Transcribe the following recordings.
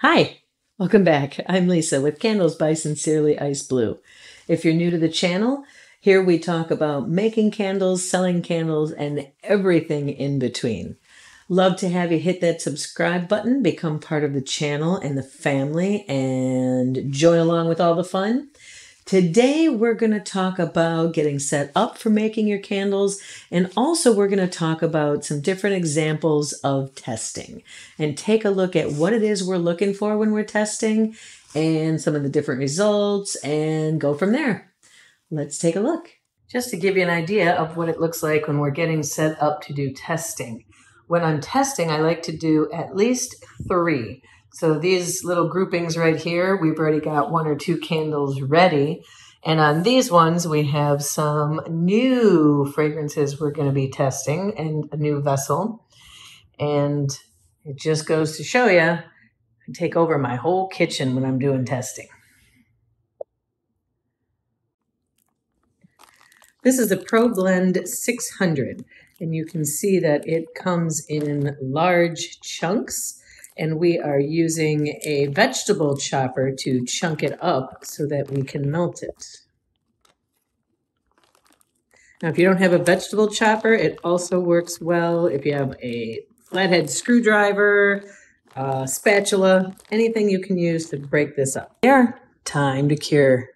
Hi, welcome back. I'm Lisa with Candles by Sincerely Ice Blue. If you're new to the channel, here we talk about making candles, selling candles, and everything in between. Love to have you hit that subscribe button, become part of the channel and the family, and join along with all the fun. Today we're going to talk about getting set up for making your candles, and also we're going to talk about some different examples of testing and take a look at what it is we're looking for when we're testing and some of the different results and go from there. Let's take a look. Just to give you an idea of what it looks like when we're getting set up to do testing. When I'm testing, I like to do at least three. So these little groupings right here, we've already got one or two candles ready. And on these ones, we have some new fragrances we're going to be testing and a new vessel. And it just goes to show you, I take over my whole kitchen when I'm doing testing. This is the ProBlend 600. And you can see that it comes in large chunks. And we are using a vegetable chopper to chunk it up so that we can melt it. Now, if you don't have a vegetable chopper, it also works well if you have a flathead screwdriver, spatula, anything you can use to break this up. There, time to cure.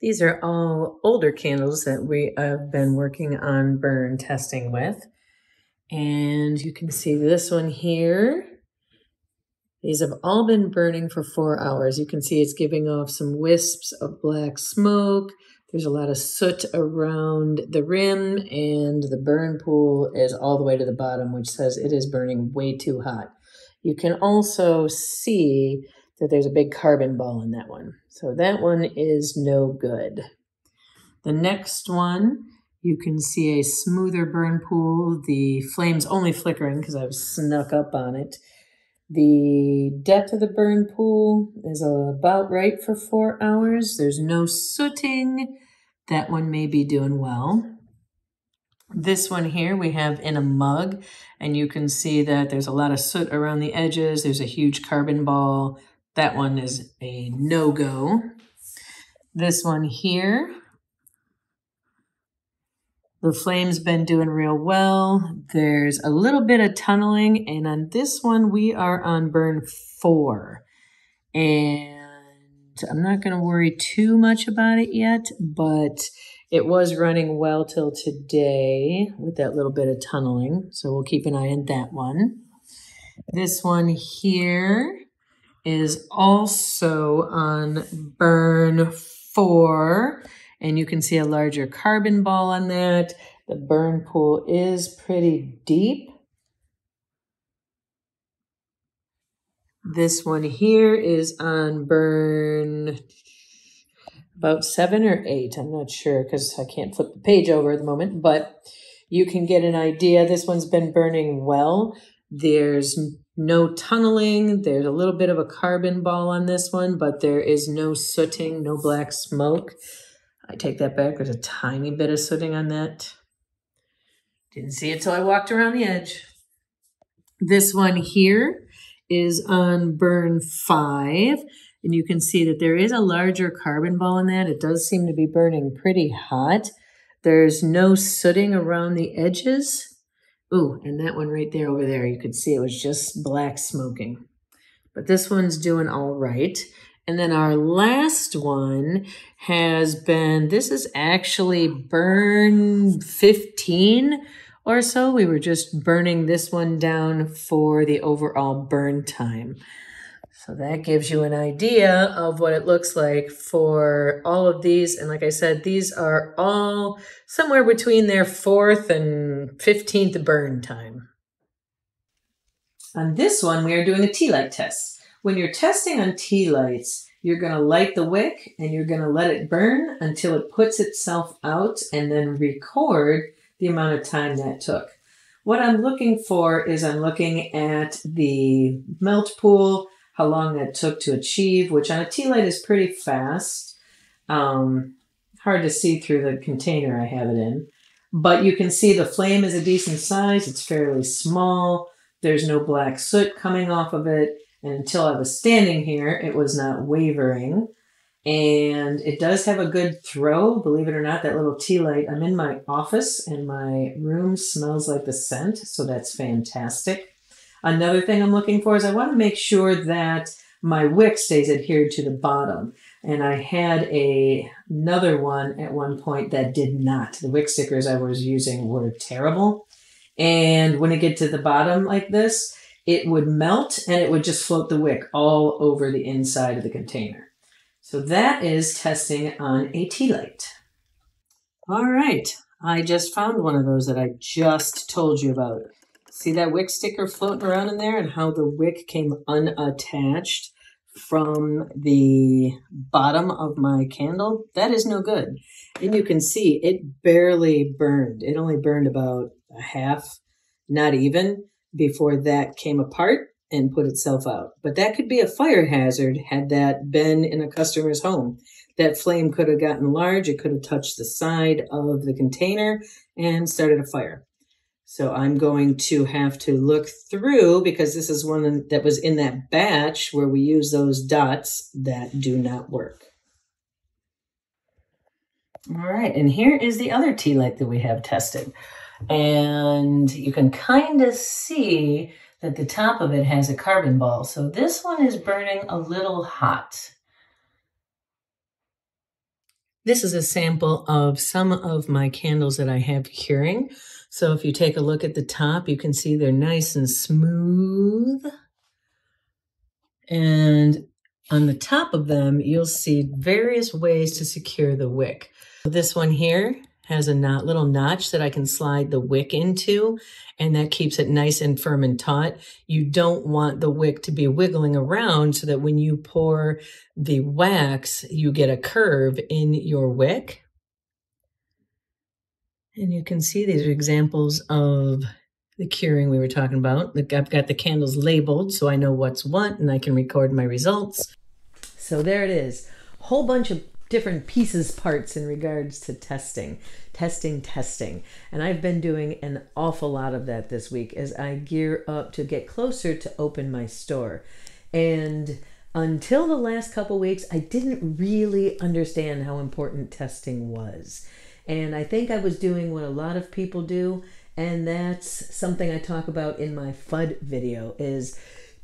These are all older candles that we have been working on burn testing with. And you can see this one here. These have all been burning for 4 hours. You can see it's giving off some wisps of black smoke. There's a lot of soot around the rim, and the burn pool is all the way to the bottom, which says it is burning way too hot. You can also see that there's a big carbon ball in that one. So that one is no good. The next one, you can see a smoother burn pool, the flames only flickering because I've snuck up on it. The depth of the burn pool is about right for 4 hours. There's no sooting. That one may be doing well. This one here we have in a mug, and you can see that there's a lot of soot around the edges. There's a huge carbon ball. That one is a no-go. This one here, the flame's been doing real well. There's a little bit of tunneling, and on this one, we are on burn 4. And I'm not gonna worry too much about it yet, but it was running well till today with that little bit of tunneling, so we'll keep an eye on that one. This one here is also on burn 4. And you can see a larger carbon ball on that. The burn pool is pretty deep. This one here is on burn about 7 or 8. I'm not sure because I can't flip the page over at the moment, but you can get an idea. This one's been burning well. There's no tunneling. There's a little bit of a carbon ball on this one, but there is no sooting, no black smoke. I take that back. There's a tiny bit of sooting on that. Didn't see it till I walked around the edge. This one here is on burn 5. And you can see that there is a larger carbon ball in that. It does seem to be burning pretty hot. There's no sooting around the edges. Ooh, and that one right there over there, you could see it was just black smoking. But this one's doing all right. And then our last one has been, this is actually burn 15 or so. We were just burning this one down for the overall burn time. So that gives you an idea of what it looks like for all of these. And like I said, these are all somewhere between their 4th and 15th burn time. On this one, we are doing a tea light test. When you're testing on tea lights, you're going to light the wick and you're going to let it burn until it puts itself out and then record the amount of time that took. What I'm looking for is I'm looking at the melt pool, how long that took to achieve, which on a tea light is pretty fast. Hard to see through the container I have it in. But you can see the flame is a decent size. It's fairly small. There's no black soot coming off of it. And until I was standing here, it was not wavering. And it does have a good throw, believe it or not, that little tea light. I'm in my office and my room smells like the scent, so that's fantastic. Another thing I'm looking for is I want to make sure that my wick stays adhered to the bottom. And I had another one at one point that did not. The wick stickers I was using were terrible. And when it gets to the bottom like this, it would melt and it would just float the wick all over the inside of the container. So that is testing on a tea light. All right, I just found one of those that I just told you about. See that wick sticker floating around in there and how the wick came unattached from the bottom of my candle? That is no good. And you can see it barely burned. It only burned about a half, not even, before that came apart and put itself out. But that could be a fire hazard had that been in a customer's home. That flame could have gotten large. It could have touched the side of the container and started a fire. So I'm going to have to look through, because this is one that was in that batch where we use those dots that do not work. All right, and here is the other tea light that we have tested. And you can kind of see that the top of it has a carbon ball. So this one is burning a little hot. This is a sample of some of my candles that I have curing. So if you take a look at the top, you can see they're nice and smooth. And on the top of them, you'll see various ways to secure the wick. This one here has a little notch that I can slide the wick into, and that keeps it nice and firm and taut. You don't want the wick to be wiggling around so that when you pour the wax, you get a curve in your wick. And you can see these are examples of the curing we were talking about. I've got the candles labeled so I know what's what and I can record my results. So there it is. Whole bunch of different pieces, parts in regards to testing. And I've been doing an awful lot of that this week as I gear up to get closer to open my store. And until the last couple weeks, I didn't really understand how important testing was. And I think I was doing what a lot of people do. And that's something I talk about in my FUD video, is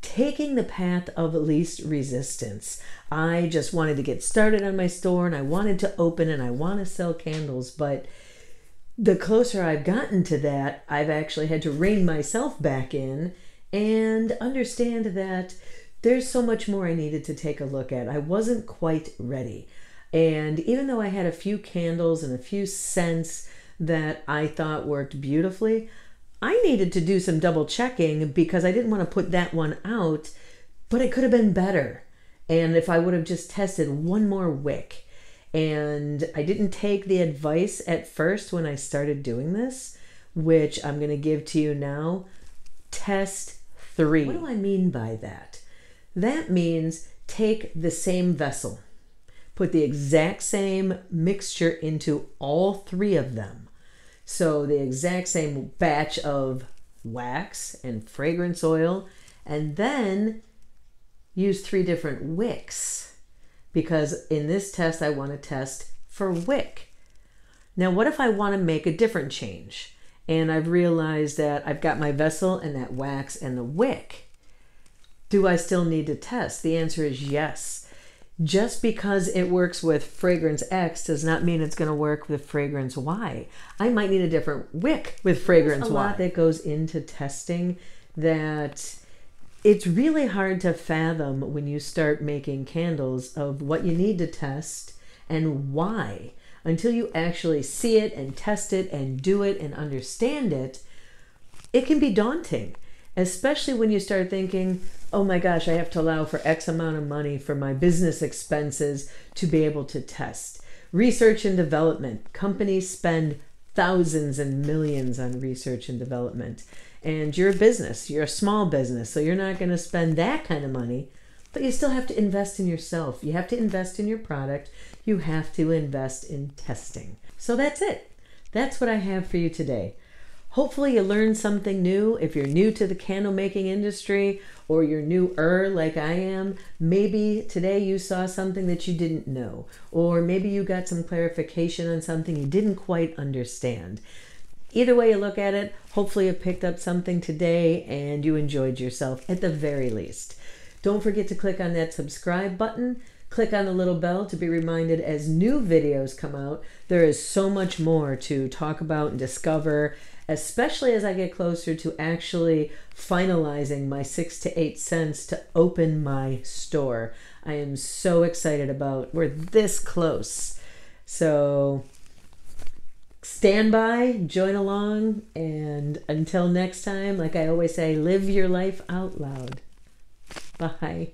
taking the path of least resistance. I just wanted to get started on my store and I wanted to open and I want to sell candles, but the closer I've gotten to that, I've actually had to rein myself back in and understand that there's so much more I needed to take a look at. I wasn't quite ready. And even though I had a few candles and a few scents that I thought worked beautifully, I needed to do some double checking because I didn't want to put that one out, but it could have been better. And if I would have just tested one more wick. And I didn't take the advice at first when I started doing this, which I'm going to give to you now. Test 3. What do I mean by that? That means take the same vessel, put the exact same mixture into all 3 of them. So the exact same batch of wax and fragrance oil, and then use 3 different wicks, because in this test I want to test for wick. Now what if I want to make a different change and I've realized that I've got my vessel and that wax and the wick? Do I still need to test? The answer is yes. Just because it works with fragrance X does not mean it's going to work with fragrance Y. I might need a different wick with fragrance Y. There's a lot that goes into testing that it's really hard to fathom when you start making candles, of what you need to test and why. Until you actually see it and test it and do it and understand it, it can be daunting. Especially when you start thinking, oh my gosh, I have to allow for X amount of money for my business expenses to be able to test. Research and development. Companies spend thousands and millions on research and development. And you're a business, you're a small business, so you're not going to spend that kind of money, but you still have to invest in yourself. You have to invest in your product. You have to invest in testing. So that's it. That's what I have for you today. Hopefully you learned something new. If you're new to the candle making industry or you're newer like I am, maybe today you saw something that you didn't know, or maybe you got some clarification on something you didn't quite understand. Either way you look at it, hopefully you picked up something today and you enjoyed yourself at the very least. Don't forget to click on that subscribe button. Click on the little bell to be reminded as new videos come out. There is so much more to talk about and discover, especially as I get closer to actually finalizing my 6 to 8 cents to open my store. I am so excited about, we're this close. So stand by, join along, and until next time, like I always say, live your life out loud. Bye.